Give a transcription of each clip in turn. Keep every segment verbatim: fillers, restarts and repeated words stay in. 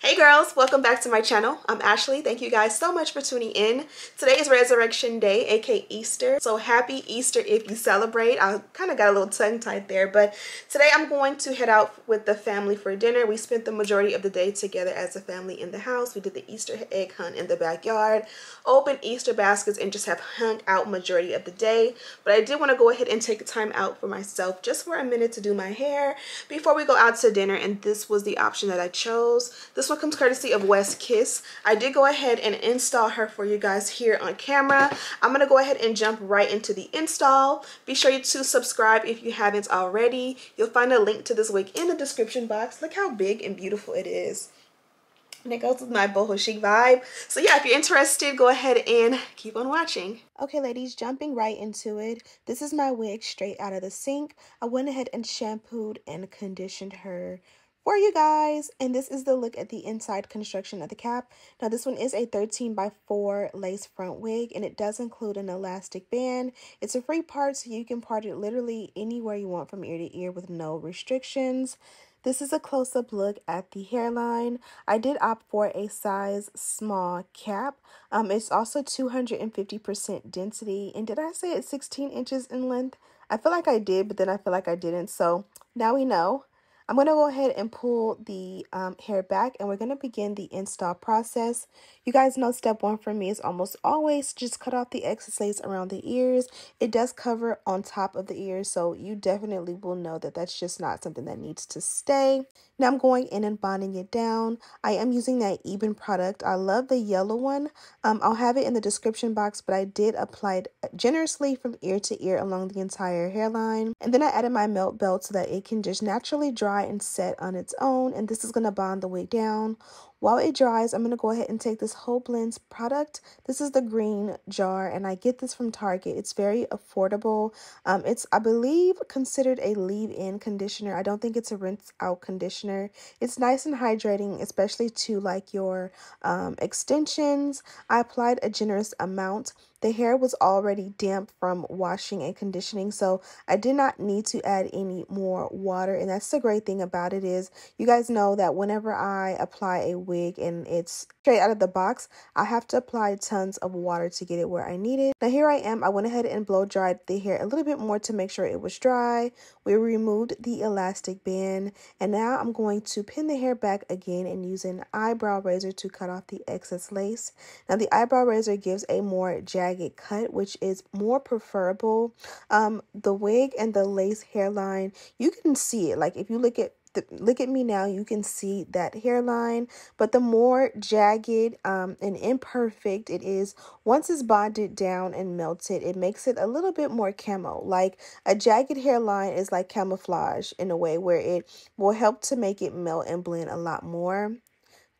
Hey girls, welcome back to my channel. I'm Ashley. Thank you guys so much for tuning in. Today is Resurrection Day, aka Easter. So happy Easter if you celebrate. I kind of got a little tongue-tied there, but today I'm going to head out with the family for dinner. We spent the majority of the day together as a family in the house. We did the Easter egg hunt in the backyard, opened Easter baskets, and just have hung out majority of the day. But I did want to go ahead and take time out for myself just for a minute to do my hair before we go out to dinner, and this was the option that I chose. This This one comes courtesy of West Kiss. I did go ahead and install her for you guys here on camera. I'm going to go ahead and jump right into the install. Be sure to subscribe if you haven't already. You'll find a link to this wig in the description box. Look how big and beautiful it is. And it goes with my boho chic vibe. So yeah, if you're interested, go ahead and keep on watching. Okay ladies, jumping right into it. This is my wig straight out of the sink. I went ahead and shampooed and conditioned her for you guys, and this is the look at the inside construction of the cap. Now this one is a thirteen by four lace front wig, and it does include an elastic band. It's a free part, so you can part it literally anywhere you want from ear to ear with no restrictions. This is a close-up look at the hairline. I did opt for a size small cap. Um, it's also two hundred fifty percent density, and did I say it's sixteen inches in length? I feel like I did, but then I feel like I didn't, so now we know. I'm going to go ahead and pull the um, hair back, and we're going to begin the install process. You guys know step one for me is almost always just cut off the excess lace around the ears. It does cover on top of the ears, so you definitely will know that that's just not something that needs to stay. Now I'm going in and bonding it down. I am using that Eben product. I love the yellow one. Um, I'll have it in the description box, but I did apply it generously from ear to ear along the entire hairline. And then I added my Melt Belt so that it can just naturally dry and set on its own, and this is going to bond the wig down. While it dries, I'm going to go ahead and take this Whole Blends product. This is the green jar, and I get this from Target. It's very affordable. Um, it's, I believe, considered a leave-in conditioner. I don't think it's a rinse-out conditioner. It's nice and hydrating, especially to like your um, extensions. I applied a generous amount. The hair was already damp from washing and conditioning, so I did not need to add any more water, and that's the great thing about it is you guys know that whenever I apply a wig and it's straight out of the box, I have to apply tons of water to get it where I need it. Now here I am. I went ahead and blow dried the hair a little bit more to make sure it was dry. We removed the elastic band, and now I'm going to pin the hair back again and use an eyebrow razor to cut off the excess lace. Now the eyebrow razor gives a more jagged cut, which is more preferable. Um, the wig and the lace hairline, you can see it. Like if you look at Look at me now, you can see that hairline, but the more jagged um, and imperfect it is, once it's bonded down and melted, it makes it a little bit more camo. Like a jagged hairline is like camouflage in a way where it will help to make it melt and blend a lot more.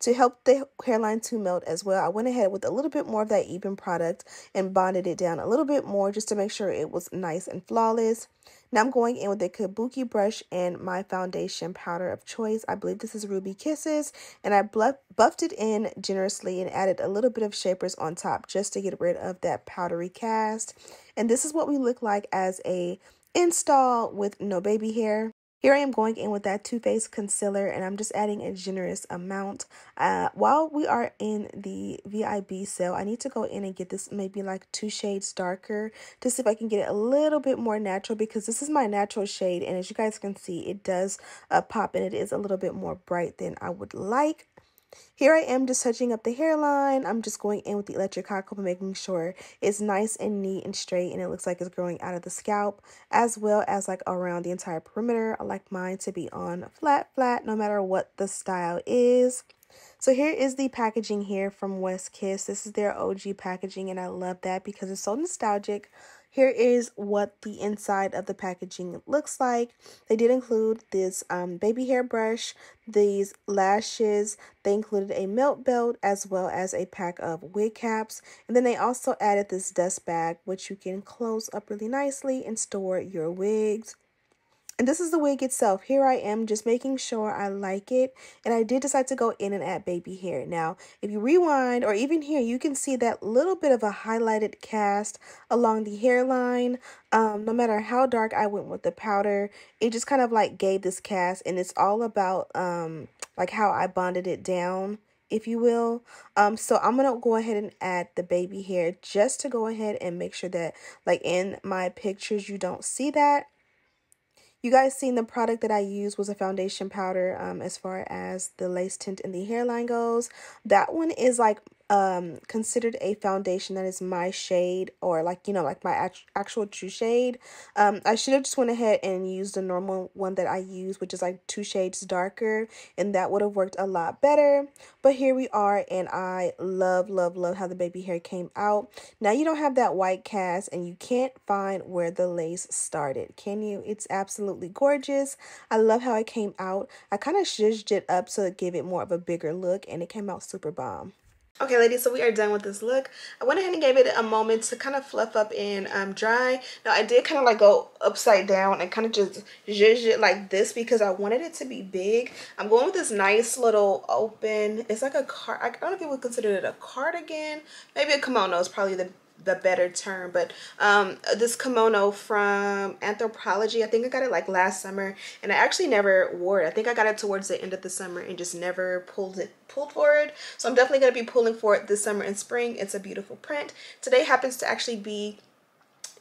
To help the hairline to melt as well, I went ahead with a little bit more of that Eben product and bonded it down a little bit more just to make sure it was nice and flawless. Now I'm going in with a kabuki brush and my foundation powder of choice. I believe this is Ruby Kisses, and I buffed it in generously and added a little bit of shapers on top just to get rid of that powdery cast. And this is what we look like as a install with no baby hair. Here I am going in with that Too Faced concealer, and I'm just adding a generous amount. Uh, while we are in the V I B sale, I need to go in and get this maybe like two shades darker to see if I can get it a little bit more natural, because this is my natural shade, and as you guys can see, it does uh, pop, and it is a little bit more bright than I would like. Here I am just touching up the hairline. I'm just going in with the electric hot comb, making sure it's nice and neat and straight, and it looks like it's growing out of the scalp as well as like around the entire perimeter. I like mine to be on flat flat no matter what the style is. So here is the packaging here from West Kiss. This is their O G packaging, and I love that because it's so nostalgic. Here is what the inside of the packaging looks like. They did include this um, baby hair brush, these lashes. They included a Melt Belt as well as a pack of wig caps. And then they also added this dust bag, which you can close up really nicely and store your wigs. And this is the wig itself. Here I am just making sure I like it. And I did decide to go in and add baby hair. Now, if you rewind or even here, you can see that little bit of a highlighted cast along the hairline. Um, no matter how dark I went with the powder, it just kind of like gave this cast. And it's all about um, like how I bonded it down, if you will. Um, so I'm going to go ahead and add the baby hair just to go ahead and make sure that, like, in my pictures, you don't see that. You guys seen the product that I used was a foundation powder, um, as far as the lace tint and the hairline goes. That one is, like, um, considered a foundation that is my shade, or, like, you know, like my act actual true shade. Um, I should have just went ahead and used the normal one that I use, which is like two shades darker, and that would have worked a lot better. But here we are, and I love, love, love how the baby hair came out. Now you don't have that white cast, and you can't find where the lace started, can you? It's absolutely gorgeous. I love how it came out. I kind of zhuzhed it up so it gave it more of a bigger look, and it came out super bomb. Okay, ladies, so we are done with this look. I went ahead and gave it a moment to kind of fluff up and um, dry. Now, I did kind of like go upside down and kind of just zhuzh it like this because I wanted it to be big. I'm going with this nice little open, it's like a card, I don't know if you would consider it a cardigan. Maybe a kimono is probably the the better term, but um this kimono from Anthropologie, I think I got it like last summer, and I actually never wore it. I think I got it towards the end of the summer and just never pulled it pulled forward. So I'm definitely going to be pulling for it this summer and spring. It's a beautiful print. Today happens to actually be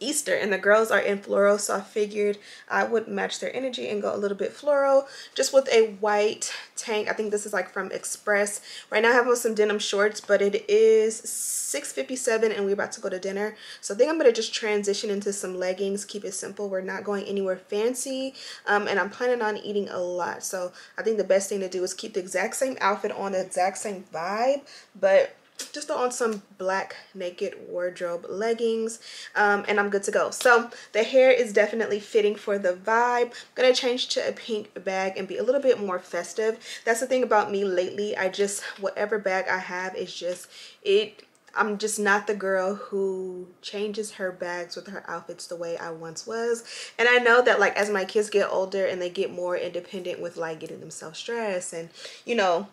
Easter, and the girls are in floral, so I figured I would match their energy and go a little bit floral, just with a white tank. I think this is like from Express. Right now I have on some denim shorts, but it is six fifty-seven and we're about to go to dinner, so I think I'm going to just transition into some leggings. Keep it simple, we're not going anywhere fancy, um, and I'm planning on eating a lot, so I think the best thing to do is keep the exact same outfit on, the exact same vibe, but just throw on some black Naked Wardrobe leggings, um, and I'm good to go. So the hair is definitely fitting for the vibe. I'm gonna change to a pink bag and be a little bit more festive. That's the thing about me lately. I just, whatever bag I have is just it. I'm just not the girl who changes her bags with her outfits the way I once was. And I know that, like, as my kids get older and they get more independent with, like, getting themselves dressed and, you know,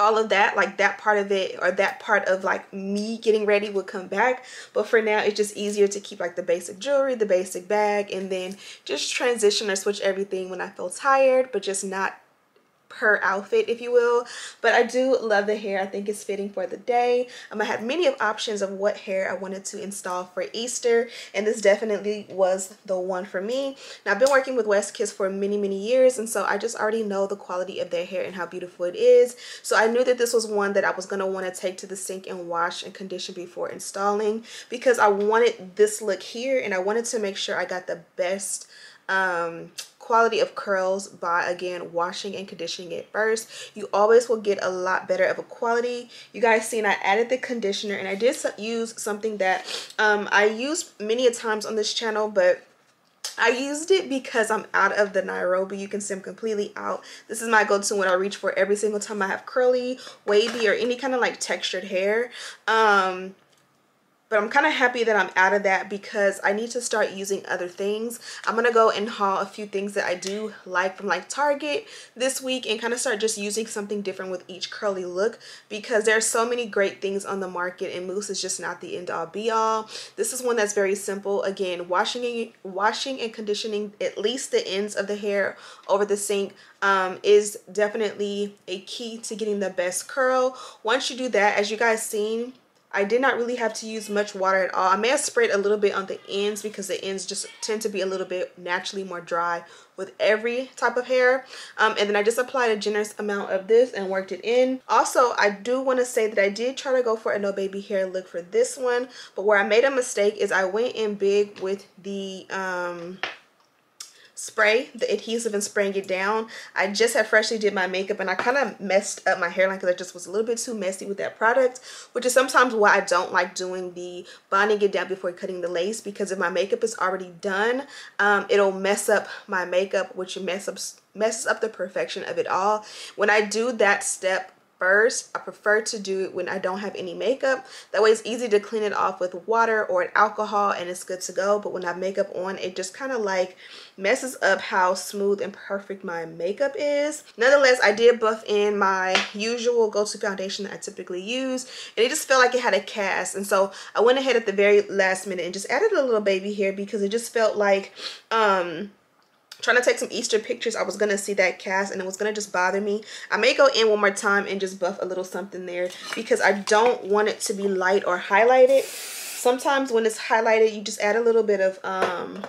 all of that, like, that part of it, or that part of, like, me getting ready will come back. But for now, it's just easier to keep, like, the basic jewelry, the basic bag, and then just transition or switch everything when I feel tired, but just not per outfit, if you will. But I do love the hair. I think it's fitting for the day. um, I had many of options of what hair I wanted to install for Easter, and this definitely was the one for me. Now, I've been working with West Kiss for many many years, and so I just already know the quality of their hair and how beautiful it is, so I knew that this was one that I was going to want to take to the sink and wash and condition before installing, because I wanted this look here and I wanted to make sure I got the best um quality of curls by, again, washing and conditioning it first. You always will get a lot better of a quality. You guys seen I added the conditioner, and I did use something that um I use many a times on this channel, but I used it because I'm out of the Nairobi. You can see I'm completely out. This is my go-to when I reach for every single time I have curly, wavy, or any kind of like textured hair. um But I'm kind of happy that I'm out of that because I need to start using other things. I'm going to go and haul a few things that I do like from like Target this week and kind of start just using something different with each curly look, because there are so many great things on the market and mousse is just not the end all be all. This is one that's very simple. Again, washing and, washing and conditioning at least the ends of the hair over the sink um, is definitely a key to getting the best curl. Once you do that, as you guys seen, I did not really have to use much water at all. I may have sprayed a little bit on the ends because the ends just tend to be a little bit naturally more dry with every type of hair. Um, and then I just applied a generous amount of this and worked it in. Also, I do want to say that I did try to go for a no baby hair look for this one, but where I made a mistake is I went in big with the um, spray, the adhesive, and spraying it down. I just had freshly did my makeup and I kind of messed up my hairline because I just was a little bit too messy with that product, which is sometimes why I don't like doing the bonding it down before cutting the lace, because if my makeup is already done, um, it'll mess up my makeup, which mess up, messes up the perfection of it all. When I do that step first, I prefer to do it when I don't have any makeup. That way it's easy to clean it off with water or an alcohol and it's good to go. But when I have makeup on, it just kind of like messes up how smooth and perfect my makeup is. Nonetheless, I did buff in my usual go-to foundation that I typically use, and it just felt like it had a cast, and so I went ahead at the very last minute and just added a little baby hair because it just felt like um trying to take some Easter pictures. I was going to see that cast and it was going to just bother me. I may go in one more time and just buff a little something there because I don't want it to be light or highlighted. Sometimes when it's highlighted, you just add a little bit of um,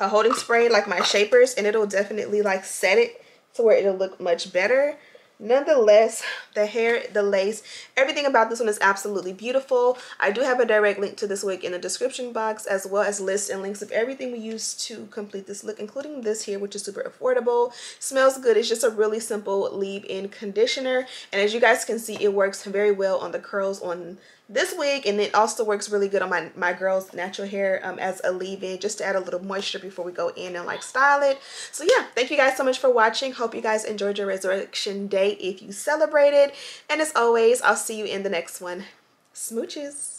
a holding spray like my shapers and it'll definitely like set it to where it'll look much better. Nonetheless, the hair, the lace, everything about this one is absolutely beautiful. I do have a direct link to this wig in the description box, as well as lists and links of everything we use to complete this look, including this here, which is super affordable, smells good. It's just a really simple leave-in conditioner, and as you guys can see, it works very well on the curls on this wig, and it also works really good on my my girl's natural hair um, as a leave-in, just to add a little moisture before we go in and like style it. So yeah, thank you guys so much for watching. Hope you guys enjoyed your Resurrection Day if you celebrated, and as always, I'll see you in the next one. Smooches.